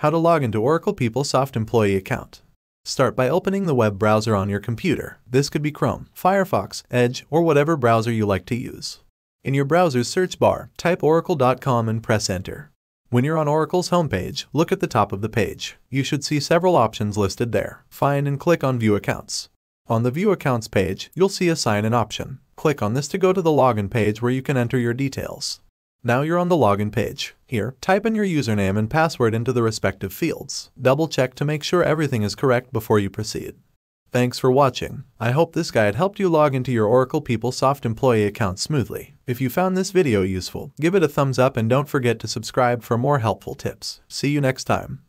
How to log into Oracle PeopleSoft employee account. Start by opening the web browser on your computer. This could be Chrome, Firefox, Edge, or whatever browser you like to use. In your browser's search bar, type oracle.com and press enter. When you're on Oracle's homepage, look at the top of the page. You should see several options listed there. Find and click on View Accounts. On the View Accounts page, you'll see a sign-in option. Click on this to go to the login page where you can enter your details. Now you're on the login page. Here, type in your username and password into the respective fields. Double-check to make sure everything is correct before you proceed. Thanks for watching. I hope this guide helped you log into your Oracle PeopleSoft employee account smoothly. If you found this video useful, give it a thumbs up and don't forget to subscribe for more helpful tips. See you next time.